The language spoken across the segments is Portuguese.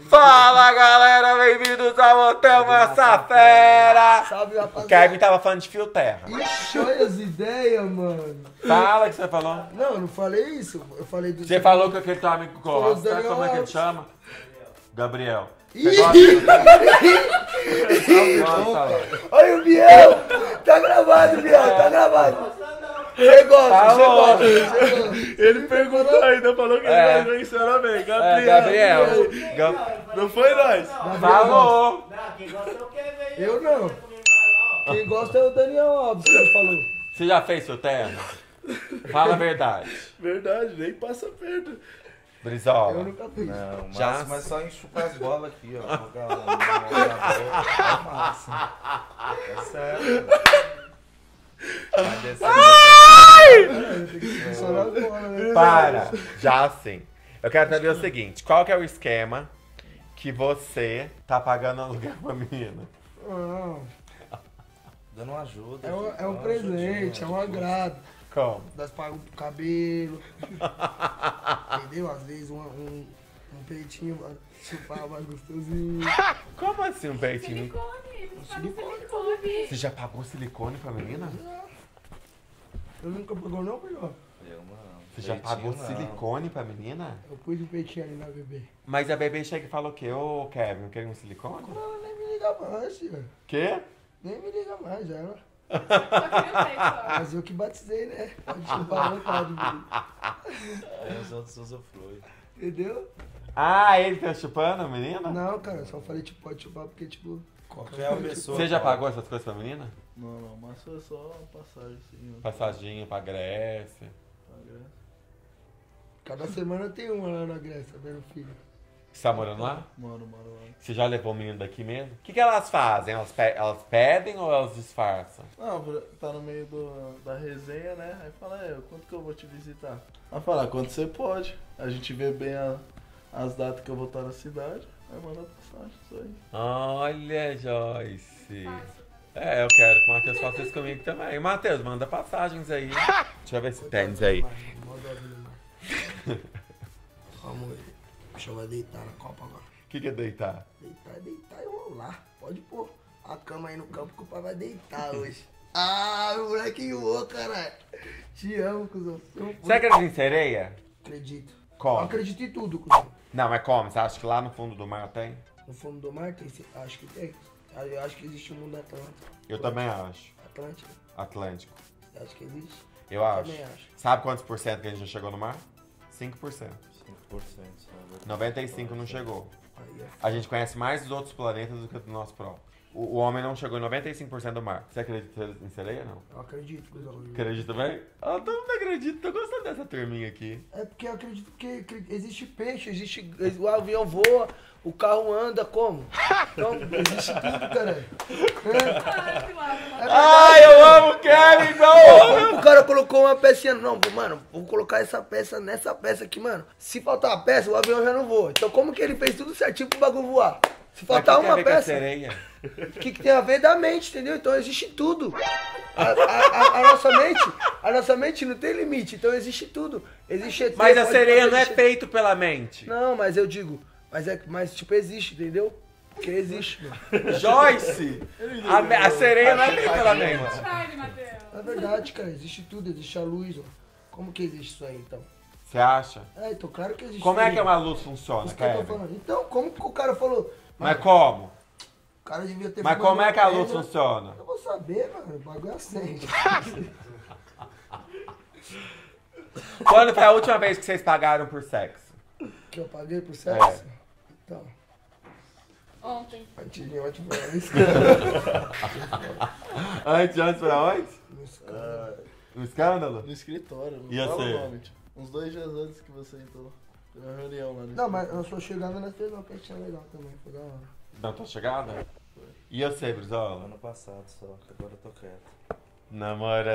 Fala galera, bem-vindos ao Matheus Mazzafera. Salve, rapaziada. O Kevin tava falando de fio terra. Ixi, olha as ideias, mano. Fala, o que você falou? Não, eu não falei isso. Eu falei do... Você falou que aquele teu amigo gosta, sabe como é que ele chama? Gabriel. Olha o Biel. Tá gravado, Biel, tá gravado. Você gosta, você gosta. Ele perguntou ainda, falou que ele vai mencionar bem. Gabriel. Não foi nós. Falou. Eu não. Quem gosta é o Daniel Alves, que ele falou. Você já fez seu terno? Fala a verdade. Verdade, nem passa perto. Brisola. Eu nunca fiz. Não, mas, já... mas só enxugar as bolas aqui, ó. Jogar lá na massa. É sério. Para, já sim. Eu quero saber o seguinte, qual que é o esquema que você tá pagando aluguel pra menina? Dando ajuda. É um presente, é um agrado. Como? Nós pagamos pro cabelo. Entendeu? Às vezes um peitinho, chupar mais gostosinho. Como assim um peitinho? Silicone. Você já pagou silicone pra menina? Eu nunca pagou não, Pedro? Eu não. Você já pagou silicone pra menina? Eu pus um peitinho ali na bebê. Mas a bebê chega e fala o quê? Ô Kevin, quer um silicone? Não, nem me liga mais, filho. Quê? Nem me liga mais, ela. Mas eu que batizei, né? Pode chupar à vontade, menino. Aí os outros usufruem. Entendeu? Ah, ele tá chupando a menina? Não, cara, eu só falei, tipo, pode chupar porque, tipo... Qualquer pessoa. Você já pagou essas coisas pra menina? Não, não, mas foi só passagem, sim. Passaginha pra Grécia. Cada semana tem uma lá na Grécia, vendo filho. Você tá morando lá? Moro lá. Você já levou o menino daqui mesmo? O que elas fazem? Elas pedem ou elas disfarçam? Não, tá no meio da resenha, né? Aí fala, quando que eu vou te visitar? Ela fala, quando você pode. A gente vê bem as datas que eu vou estar na cidade. Aí manda passagem, isso aí. Olha, Joyce. Eu quero que o Matheus faça isso comigo também. Matheus, manda passagens aí. Deixa eu ver esse tênis aí. Amor. Deixa eu deitar na copa agora. O que é deitar? Deitar é deitar e rolar. Pode pôr a cama aí no campo que o pai vai deitar hoje. Ah, meu moleque enrolou, caralho. Te amo, cuzão. Você acredita em sereia? Acredito. Como? Eu acredito em tudo, cuzão. Não, mas como? Você acha que lá no fundo do mar tem? No fundo do mar tem? Acho que tem. Eu acho que existe o mundo atlântico. Eu também acho. Atlântico? Atlântico. Você acha que existe? Eu acho. Também acho. Sabe quantos por cento que a gente já chegou no mar? 5%. 95% não chegou. A gente conhece mais dos outros planetas do que do nosso próprio. O homem não chegou em 95% do mar. Você acredita em sereia ou não? Eu acredito. Acredita também? Eu não acredito, tô gostando dessa turminha aqui. É porque eu acredito que existe peixe, existe... O avião voa, o carro anda, como? Então, existe tudo, cara. Ai, eu amo o Kevin, não! O cara colocou uma pecinha, não, mano, vou colocar essa peça nessa peça aqui, mano. Se faltar uma peça, o avião já não voa. Então como que ele fez tudo certinho pro bagulho voar? Se faltar uma peça, o que tem a ver da mente, entendeu? Então existe tudo. A nossa mente não tem limite, então existe tudo. Existe. Mas a sereia não é feito pela mente. Não, mas eu digo, mas tipo existe, entendeu? Porque existe. Joyce, a sereia não é feita pela mente. É verdade, cara, existe tudo, existe a luz. Ó. Como que existe isso aí, então? Você acha? É, então claro que existe. Como é que uma luz funciona, cara? Então, como que o cara falou? Mas como? O cara devia ter... Mas como é que a luz funciona? Eu vou saber, mano. O bagulho acende. Quando foi a última vez que vocês pagaram por sexo? Que eu paguei por sexo? É. Então... Ontem. Antes foi onde? Antes foi onde? No escândalo. No escândalo? No escritório. E você? Uns 2 dias antes que você entrou. Na reunião lá. Não, mas eu sou chegada na reunião, que tinha legal também, foi da hora. Não, tô chegada? Foi. E você, Brisola? Ano passado só, agora eu tô quieto. Namorando!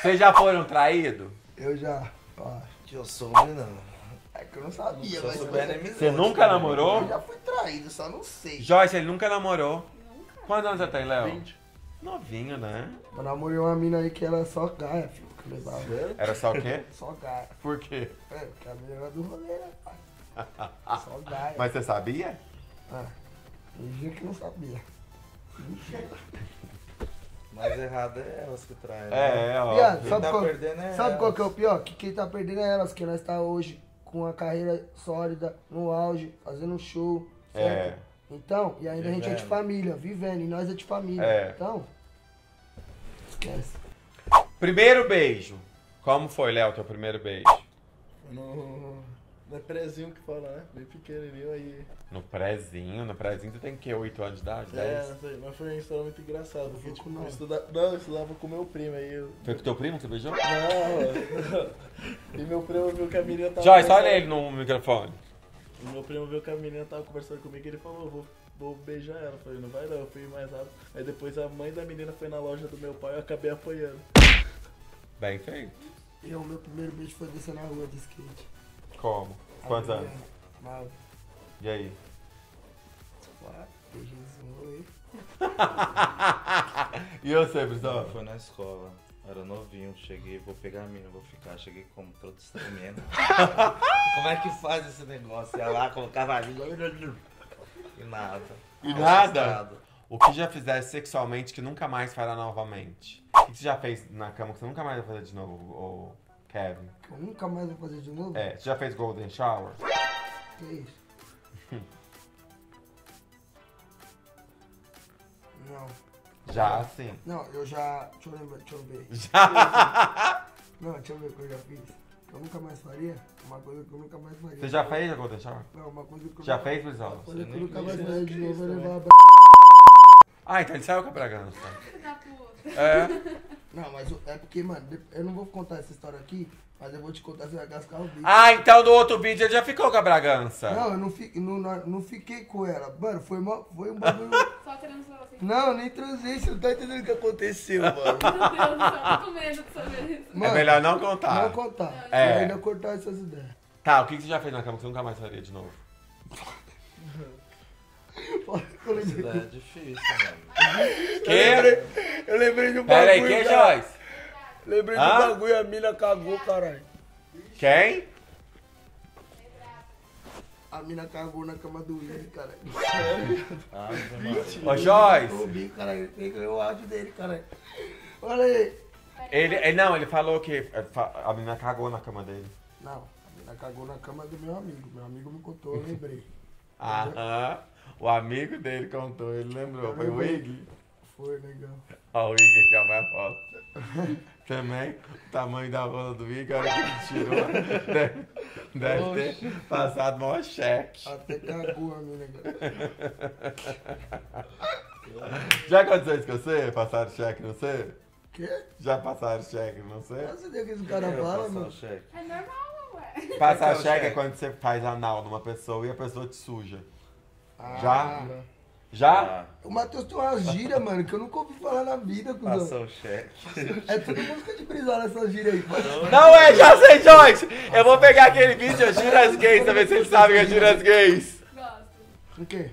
Vocês já foram traídos? Eu já. Eu sou não. É que eu não sabia, mas... Você nunca namorou? Eu já fui traído, só não sei. Joyce, ele nunca namorou. Nunca. Quantos anos você tem, Léo? 20. Novinho, né? Eu namorei uma mina aí que era só gaia, filho. Que levava ela. Era só o quê? Só gaia. Por quê? É, porque a mina era do rolê, rapaz. Só gaia. Mas você sabia? Ah, fingia que não sabia. Mas errado é elas que traem. É, é, ó. Piado, sabe tá qual, perdendo é sabe qual que é o pior? Que quem tá perdendo é elas, que nós tá hoje com uma carreira sólida, no auge, fazendo um show, certo? É. Então, e ainda vivendo. A gente é de família, vivendo, e nós é de família. É. Então, esquece. Primeiro beijo. Como foi, Léo, teu primeiro beijo? No prézinho que fala, né? Bem pequenininho aí. No prézinho tu tem que 8 anos de idade, 10? É, não sei, mas foi uma história muito engraçada. Porque, tipo, eu estudava com meu primo aí. Foi com teu primo que você beijou? Não. E meu primo viu que a menina tava... Joyce, olha ele no microfone. Meu primo viu que a menina tava conversando comigo e ele falou, vou beijar ela. Eu falei, não vai não, eu fui mais rápido. Aí depois a mãe da menina foi na loja do meu pai e eu acabei apanhando. Bem feito. O meu primeiro beijo foi descer na rua de skate. Como? Quantos anos? 9. E aí? 4. E eu sempre Brisola? Foi na escola. Era novinho, cheguei, vou pegar a mina, vou ficar, cheguei como todo tremendo. Como é que faz esse negócio? Ia lá, colocava a língua e nada. E nada? O que já fizesse sexualmente que nunca mais fará novamente? O que você já fez na cama que você nunca mais vai fazer de novo, ô Kevin? Eu nunca mais vou fazer de novo? É, você já fez Golden Shower? Que isso? Não. Já, sim. Não, eu já... Deixa eu ver. Já? Não, deixa eu ver o que eu já fiz. Eu nunca mais faria. Uma coisa que eu nunca mais faria. Você já fez a Golden Shower? Não, uma coisa que eu... Já fez, Brisola? Uma coisa que eu nunca mais faria de novo, eu levar a... Ah, então ele saiu com a Bragança. É. Não, mas é porque, mano, eu não vou contar essa história aqui, mas eu vou te contar, você vai gastar o vídeo. Ah, então no outro vídeo ele já ficou com a Bragança. Não, eu não fiquei com ela. Mano, foi um bagulho... Só transou assim. Não, nem transei, você não tá entendendo o que aconteceu, mano. Meu Deus do céu, tô com medo de saber isso. Mano, é melhor não contar. Não contar. É. Ainda cortar essas ideias. Tá, o que você já fez na cama que você nunca mais faria de novo? Isso é difícil, mano. Que? Eu lembrei de um bagulho. Peraí, quem, Joyce? Lembrei de um bagulho, a mina cagou, caralho. Quem? A mina cagou na cama do William, caralho. Sério? Ah, ô, Joyce. Eu vi, caralho. Peguei o áudio dele, caralho. Olha aí. Ele falou que a mina cagou na cama dele. Não, a mina cagou na cama do meu amigo. Meu amigo me contou, eu lembrei. Aham. O amigo dele contou, ele lembrou. Foi o Wig? Foi, legal. Ó, o Wig aqui, ó, vai a bola. Também, o tamanho da bola do Wig, a hora que ele tirou, deve ter passado o maior cheque. Até cagou a mina. Já aconteceu isso com você? Passaram cheque, não sei? Quê? Já passaram cheque, não sei? Nossa, deu que esse cara fala, mano. É normal, ué. Passar cheque é quando você faz anal numa pessoa e a pessoa te suja. Já? Já? O Matheus tem uma gíria, mano, que eu nunca ouvi falar na vida. Passou o cheque. É tudo música de Brisola essa gíria aí. Não é, já sei, Joyce! Eu vou pegar aquele vídeo, eu giro as gays, pra ver se eles sabem que eu giro as gays. Gosto. O quê?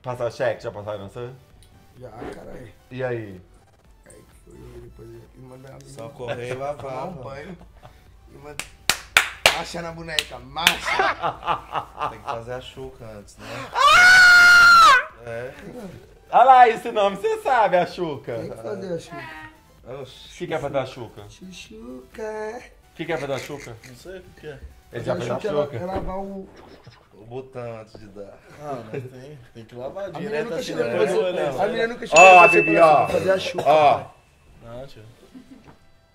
Passar o cheque, já passaram você? Já, caralho. E aí? Aí foi depois eu mandei a só correr e lavar. Tomar um banho. E mandei... Marcha na boneca, marcha! Tem que fazer a chuca antes, né? É. Olha lá esse nome, você sabe, a chuca. Tem que fazer a chuca. O que é pra dar a chuca? Chuchuca. O que é pra dar a chuca? Não sei o que é. Ele já fez a chuca? É lavar o botão antes de dar. Ah, mas tem que lavar direto assim. A menina nunca chegou a fazer a chuca. Ó, não, tio.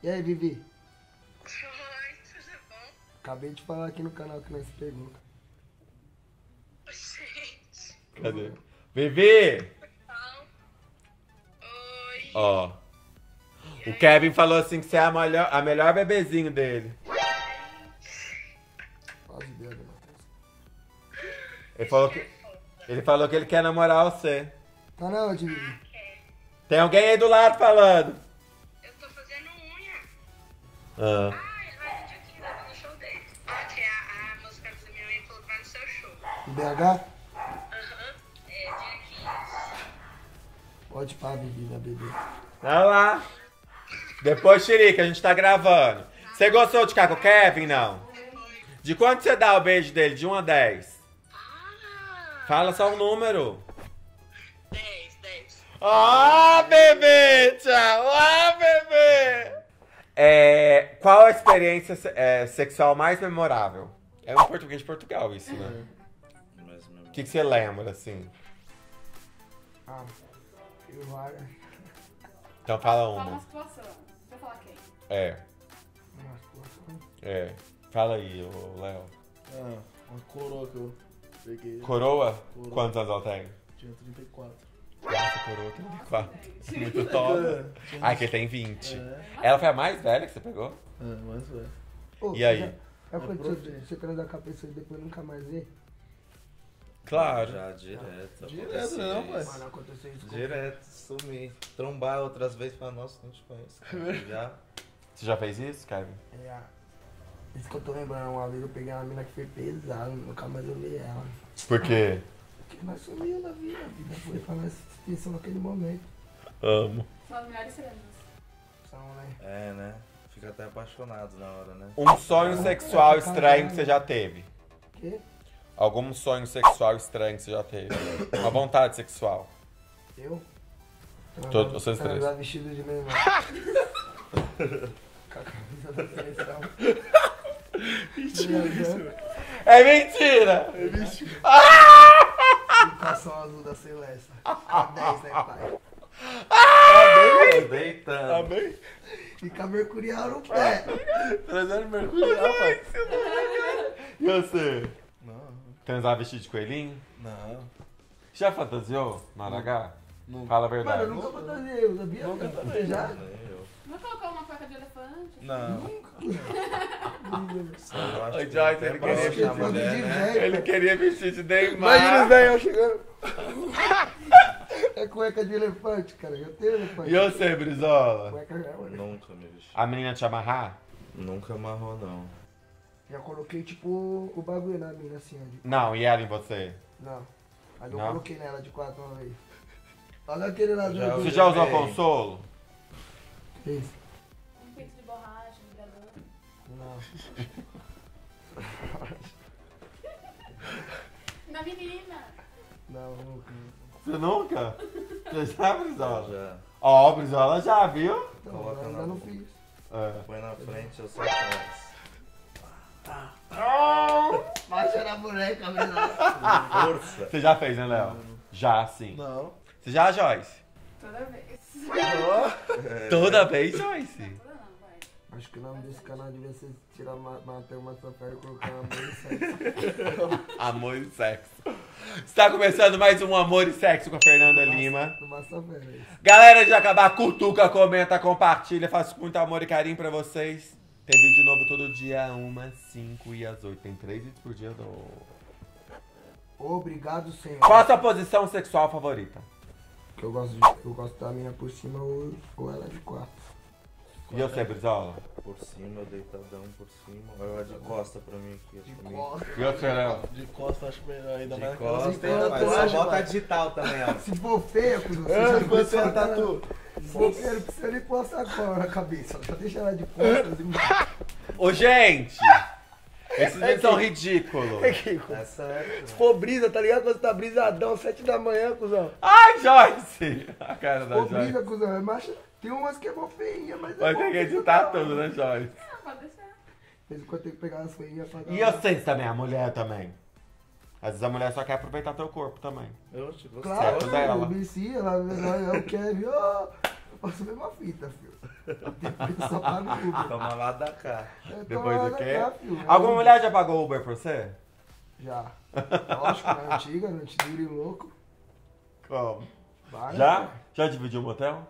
E aí, Vivi? Acabei de falar aqui no canal que nós se pegou. Gente. Cadê? Vivi! Oi. Ó. O Kevin falou assim que você é a melhor bebezinho dele. Ele falou que ele quer namorar você. Tá na onde, Vivi? Tem alguém aí do lado falando. Eu tô fazendo unha. Ah. BH? Aham, é dia 15. Pode pá, menina, bebê. Vai lá. Depois, Chirica, a gente tá gravando. Você gostou de Caco Kevin, não? De quanto você dá o beijo dele? De 1 a 10? Fala só um número. 10. Ah, bebê! Tchau! Ah, bebê! É, qual a experiência sexual mais memorável? É um português de Portugal isso, né? O que você lembra, assim? Ah, eu acho... Então fala uma. Fala uma situação. Vou falar quem? É. Uma situação? É. Fala aí, Léo. Ah, uma coroa que eu peguei. Coroa? Quantos anos ela tem? Tinha 34. Nossa, coroa, 34. Nossa, muito top. Ah, que tem 20. É. Ela foi a mais velha que você pegou? É, mais velha. Oh, e aí? Ela foi chegando da cabeça e depois nunca mais vi? Claro. Já, direto. Direto não, pai. Mas não aconteceu isso. Direto, sumi. Trombar outras vezes pra nós que a gente conhece. Já. Você já fez isso, Kevin? Já. Isso que eu tô lembrando, uma vez eu peguei uma mina que foi pesada, nunca mais eu vi ela. Por quê? Porque nós sumiu na vida, a vida foi pra nós extinção naquele momento. Amo. São as melhores cenas. São, né? É, né? Fica até apaixonado na hora, né? Um sonho sexual estranho que você já teve. Quê? Algum sonho sexual estranho que você já teve? Uma vontade sexual? Eu? Todos vocês três. Eu vestido de mesmo. Com a camisa da seleção. Mentira isso. É mentira! É mentira. Educação azul da Celeste. A 10, né, pai? Amém! Deitando. Amém? E com a mercurial no pé. Trazendo mercurial, pai. E você? Não. Transar vestido de coelhinho? Não. Já fantasiou, Maragá? Não. Fala a verdade. Mano, eu nunca fantasiei, eu sabia? Nunca fantasiei. Já? Não colocou uma placa de elefante? Não. O Joyce, ele queria vestir de mulher, né? Ele queria vestir de Neymar. Imagina os Neymar chegando. É cueca de elefante, cara. Eu tenho elefante. E você, Brisola? Cueca já, mano. Nunca me vesti. A menina te amarrar? Nunca amarrou, não. Já coloquei, tipo, o bagulho na menina, assim, ó. Não, e ela em você? Não. Mas eu coloquei nela de 4 uma vez. Olha aquele lá do... Você já usou consolo? Isso. Um peito de borracha, um galão. Não. Na menina. Não, nunca. Você nunca? Você já, Brisola? Já. Ó, Brisola já, viu? Não, coloca ainda não fiz. É. Põe na frente, eu só faço. Baixa na boneca, Brisola. Força. Você já fez, né, Léo? Já, sim. Não. Você já, Joyce? Toda vez. Toda vez, Joyce? Acho que o nome desse canal devia ser tirar Matheus Mazzafera e colocar Amor e Sexo. Amor e Sexo. Está começando mais um Amor e Sexo com a Fernanda Lima. Galera de Jacabá, cutuca, comenta, compartilha. Faço muito amor e carinho pra vocês. Tem vídeo novo todo dia, 1, 5 e às 8. Tem 3 vídeos por dia do... Obrigado, senhor. Qual a sua posição sexual favorita? Eu gosto da minha por cima ou ela de 4. E eu sei, Brisola? Por cima, deitadão por cima. Ela de costa pra mim aqui. De costa. E eu sei, Léo? De costa acho melhor ainda. De costa, mas só bota digital também, ó. Se for feio, você é tatu. Se for feio, não precisa nem pôr a sacola na cabeça. Só deixa ela de costas e... Ô, gente! Esses vídeos são ridículos. É certo. Se for brisa, tá ligado? Quando você tá brisadão, 7 da manhã, cuzão. Ai, Joyce! A cara da Joyce. Se for brisa, cuzão, é macho. Tem umas que é mó feinha, mas é bom. Mas tem que editar tudo, né, Joyce? Não, pode deixar. De vez em quando tem que pegar as feinhas pra dar. E vocês também, a mulher também. Às vezes a mulher só quer aproveitar teu corpo também. Eu te gostei. Claro, ela vicia, ela quer, viu? Posso ver uma fita, filho. Depois só paga o Uber. Toma lá da cá. Depois do quê? Alguma mulher já pagou Uber pra você? Já. Lógico, na antiga, não te dure louco. Como? Vai, já? Cara. Já dividiu o motel?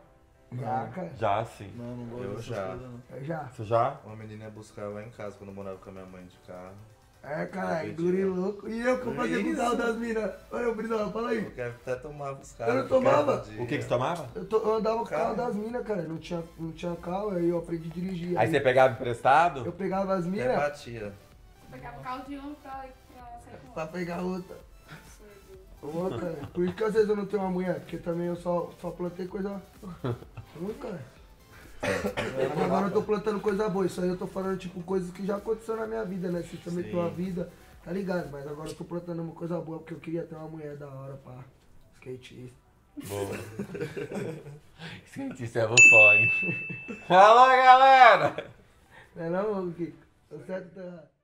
Já, cara. Já, sim. Não, não vou. Eu já. Coisa, não. Eu já. Você já? Uma menina ia buscar lá em casa quando eu morava com a minha mãe de carro. É, caralho, dure louco. E eu que eu fazia brisal das minas. Olha, Brisola, fala aí. Eu quero até tomar os caras. Eu não tomava. O que você tomava? Eu andava com o carro das minas, cara. Não tinha carro, aí eu aprendi a dirigir. Aí você pegava emprestado? Eu pegava as minas. Batia. Eu pegava o carro de um pra sair com outra. Pra pegar outra. Ô, cara, por isso que às vezes eu não tenho uma mulher, porque também eu só plantei coisa ruim, cara. Agora eu tô plantando coisa boa, isso aí eu tô falando tipo coisas que já aconteceu na minha vida, né? Se também tem uma vida, tá ligado? Mas agora eu tô plantando uma coisa boa porque eu queria ter uma mulher da hora pra skatista. Boa. Skatista é o fog. Alô, galera! Não é não, Kiko? Tá certo, tá errado?